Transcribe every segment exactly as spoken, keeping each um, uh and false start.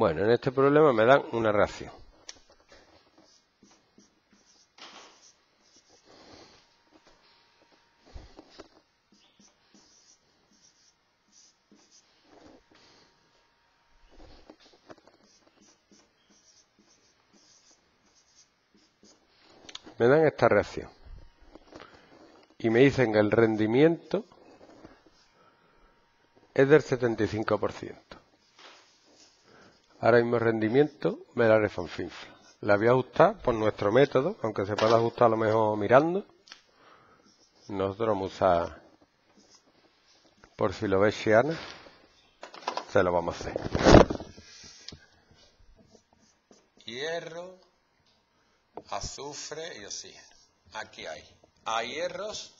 Bueno, en este problema me dan una ración. Me dan esta ración y me dicen que el rendimiento es del setenta y cinco por ciento. Ahora mismo el rendimiento me la refanfinfla. La voy a ajustar por nuestro método, aunque se pueda ajustar a lo mejor mirando. Nosotros vamos a usar, por si lo veis Shiana, se lo vamos a hacer. Hierro, azufre y oxígeno. Aquí hay A hierros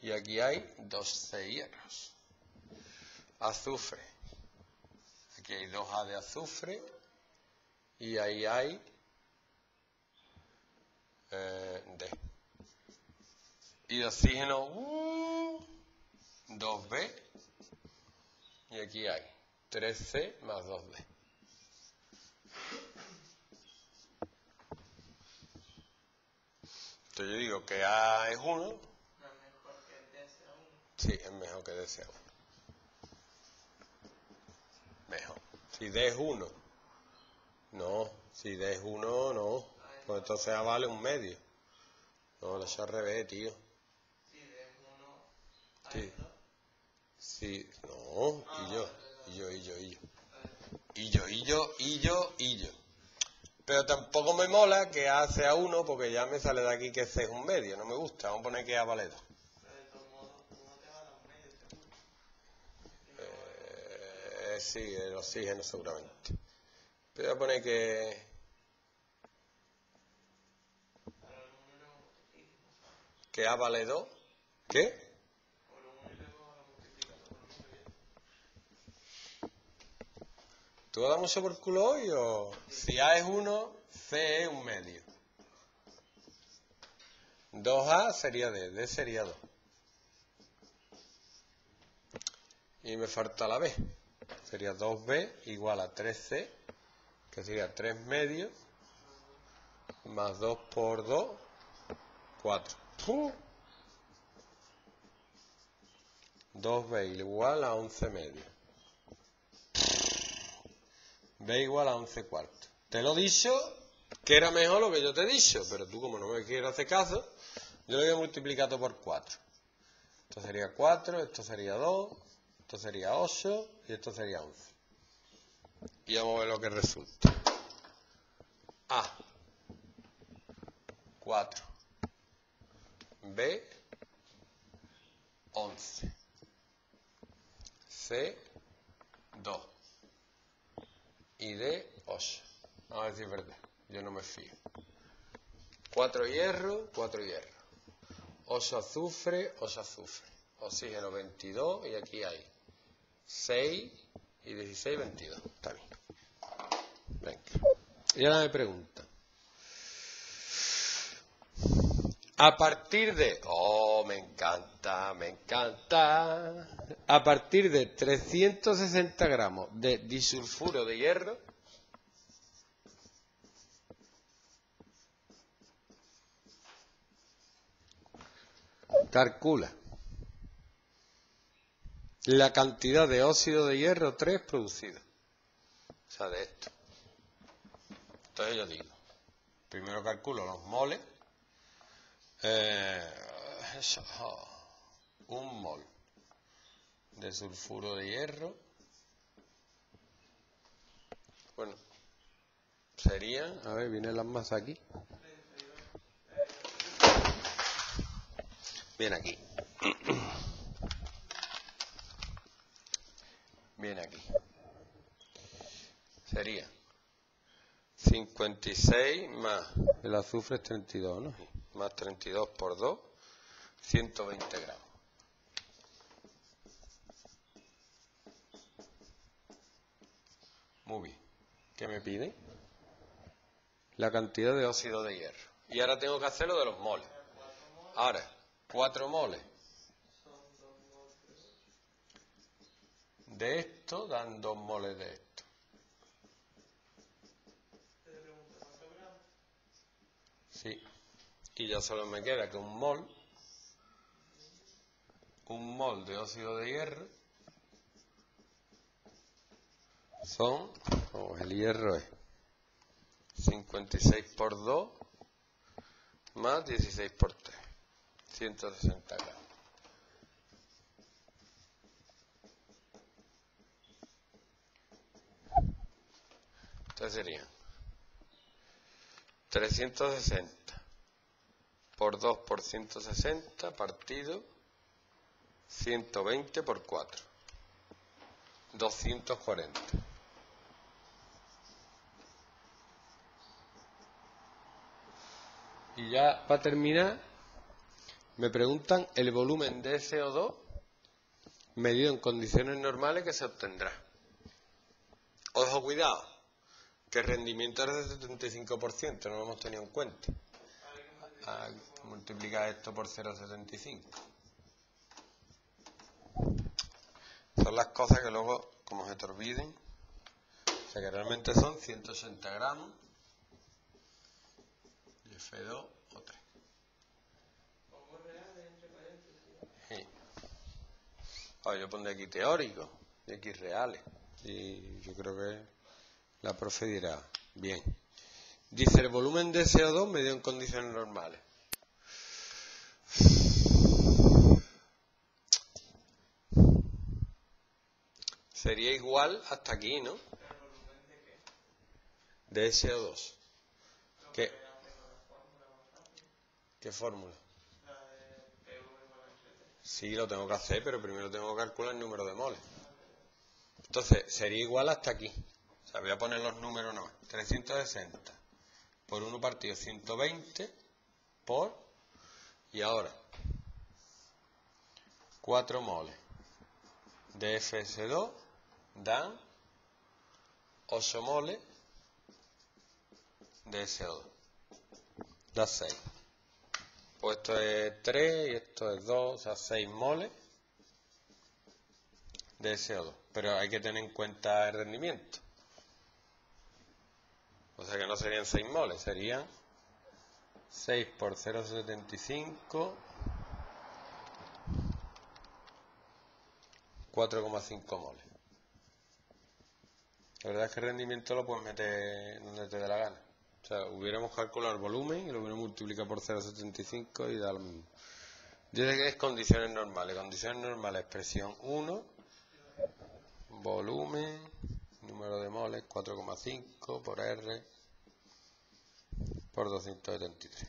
y aquí hay doce hierros. Azufre. Aquí hay dos A de azufre y ahí hay eh, D. Y oxígeno uh, dos B y aquí hay tres C más dos D. Yo digo que A es uno. No, mejor que D sea uno. Sí, es mejor que D sea uno. Mejor. Si D es uno. No, si D es uno, no. Pues entonces A vale un medio. No, lo es al revés, tío. Si D es uno, A es dos. Sí, no, y yo, y yo, y yo, y yo. Y yo, y yo, y yo, y yo. Pero tampoco me mola que A sea uno porque ya me sale de aquí que C es un medio. No me gusta. Vamos a poner que A vale dos. Pero de todos modos, ¿cómo te va a dar un medio? Eh, sí, el oxígeno seguramente. Pero voy a poner que... que A vale dos. ¿Qué? ¿Tú vas a dar mucho por culo hoy o...? Si A es uno, C es un medio. dos A sería D, D sería dos. Y me falta la B. Sería dos B igual a tres C, que sería tres medios, más dos por dos, cuatro. ¡Pum! dos B igual a once medios. B igual a once cuartos. Te lo he dicho que era mejor lo que yo te he dicho, pero tú como no me quieres hacer caso, yo lo voy a multiplicar todo por cuatro. Esto sería cuatro, esto sería dos, esto sería ocho y esto sería once. Y vamos a ver lo que resulta. A, cuatro. B, once. C, dos. Y D, ocho. A ver si es verdad. Yo no me fío. cuatro hierro, cuatro hierro. ocho azufre, ocho azufre. Oxígeno veintidós y aquí hay seis y dieciséis, veintidós. Está bien. Venga. Y ahora me pregunta. A partir de... Oh, me encanta, me encanta. A partir de trescientos sesenta gramos de disulfuro de hierro, calcula la cantidad de óxido de hierro tres producido. O sea, de esto. Entonces yo digo, primero calculo los moles. Eh, eso, oh, un mol de sulfuro de hierro, bueno, serían, a ver, vienen las masas aquí, viene aquí, viene aquí, sería cincuenta y seis más, el azufre es treinta y dos, ¿no? Más treinta y dos por dos, ciento veinte gramos. Muy bien. ¿Qué me piden? La cantidad de óxido de hierro. Y ahora tengo que hacer lo de los moles. Ahora, cuatro moles de esto dan dos moles de esto. aquí. Y ya solo me queda que un mol, un mol de óxido de hierro son, oh, el hierro es cincuenta y seis por dos más dieciséis por tres, ciento sesenta gramos. Entonces serían trescientos sesenta por dos por ciento sesenta partido ciento veinte por cuatro, doscientos cuarenta. Y ya para terminar, me preguntan el volumen de C O dos medido en condiciones normales que se obtendrá. Ojo, cuidado, que el rendimiento es del setenta y cinco por ciento, no lo hemos tenido en cuenta. A multiplicar esto por cero coma setenta y cinco. Son las cosas que luego, como se te olviden, o sea que realmente son ciento ochenta gramos y F dos o tres. Sí. Oh, yo pondré aquí teórico y aquí reales. Y yo creo que la profe dirá, bien. Dice el volumen de C O dos medido en condiciones normales. Sería igual hasta aquí, ¿no? ¿El volumen de qué? De C O dos. No, ¿qué? ¿Qué fórmula? La de P uno igual a H T. Sí, lo tengo que hacer, pero primero tengo que calcular el número de moles. Entonces, sería igual hasta aquí. O sea, voy a poner los números nomás. trescientos sesenta por uno partido ciento veinte por... Y ahora, cuatro moles de F S dos dan ocho moles de S O dos. Da seis. Pues esto es tres y esto es dos, o sea, seis moles de S O dos. Pero hay que tener en cuenta el rendimiento. O sea que no serían seis moles, serían seis por cero coma setenta y cinco, cuatro coma cinco moles. La verdad es que el rendimiento lo puedes meter donde te dé la gana. O sea, hubiéramos calculado el volumen y lo hubiéramos multiplicado por cero coma setenta y cinco y da lo mismo. Dice que es condiciones normales. Condiciones normales, presión uno, volumen... Número de moles, cuatro coma cinco por R por doscientos setenta y tres.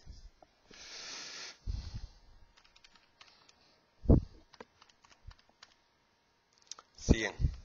Siguiente.